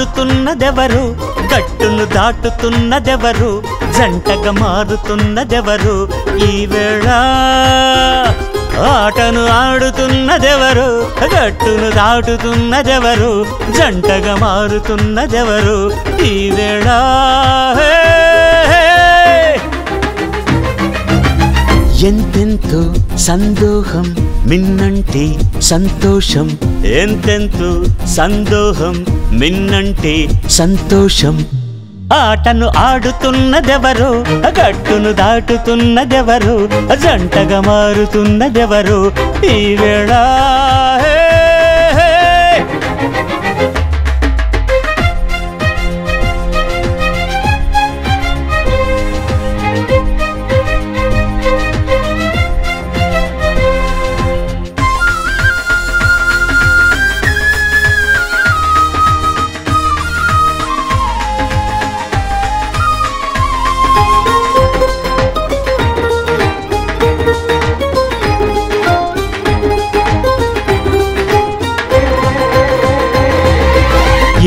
ఆడుతున్నదెవరు గట్టును దాటుతున్నదెవరు జంటగా మారుతున్నదెవరు ఈ వేళ ఆటను ఆడుతున్నదెవరు గట్టును దాటుతున్నదెవరు జంటగా మారుతున్నదెవరు ఈ వేళ ఎంతెంతో సందోహం మిన్నంటే సంతోషం ఎంతెంతో సందోహం మిన్నంటే సంతోషం ఆటను ఆడుతున్నదెవరు గట్టును దాటుతున్నదెవరు జంటగా మారుతున్నదెవరు ఈ వేళ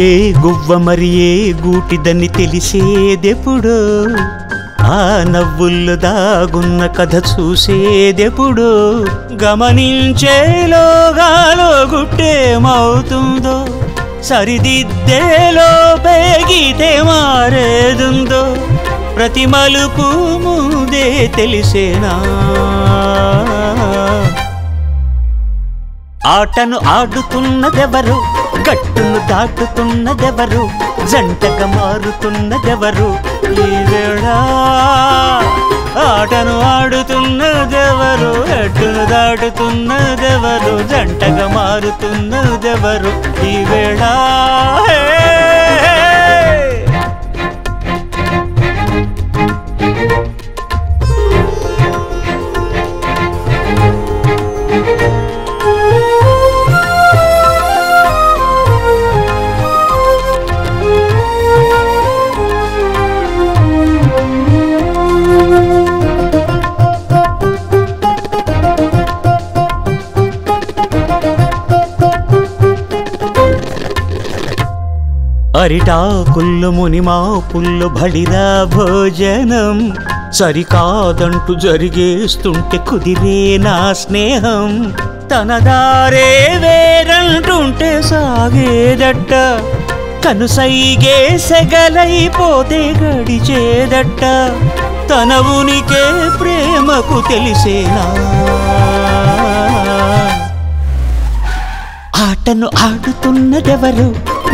ఏ గువ్వ మరి ఏ గూటిదని తెలిసేదెప్పుడు ఆ నవ్వుల్లో దాగున్న కథ చూసేదెప్పుడు గమనించేలోగాలో గుట్టేమవుతుందో సరిదిద్దేలో పేగితే మారేదుందో ప్రతి మలుపు ముందే తెలిసేనా ఆటను ఆడుతున్నదెవరు గట్టును దాటుతున్నదెవరు జంటగా మారుతున్నదెవరు ఈ వేళ ఆటను ఆడుతున్నదెవరు గట్టును దాటుతున్నదెవరు జంటగా మారుతున్నదెవరు ఈ వేళ అరిటాకుల్లో మునిమాపుల్లో భళిరా భోజనం సరికాదంటూ జరిగేస్తుంటే కుదిరే నా స్నేహం తనదారే వేరంటుంటే సాగేదట్ట కనుసైగే సెగలైపోతే గడిచేదట్ట తన ఉనికే ప్రేమకు తెలిసేనా ఆటను ఆడుతున్నదెవరు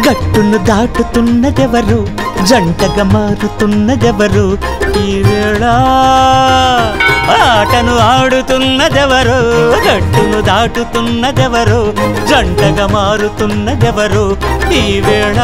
గట్టును దాటుతున్నదెవరు జంటగా మారుతున్నదెవరు ఈ వేళ ఆటను ఆడుతున్నదెవరు గట్టును దాటుతున్నదెవరు జంటగా మారుతున్నదెవరు ఈ వేళ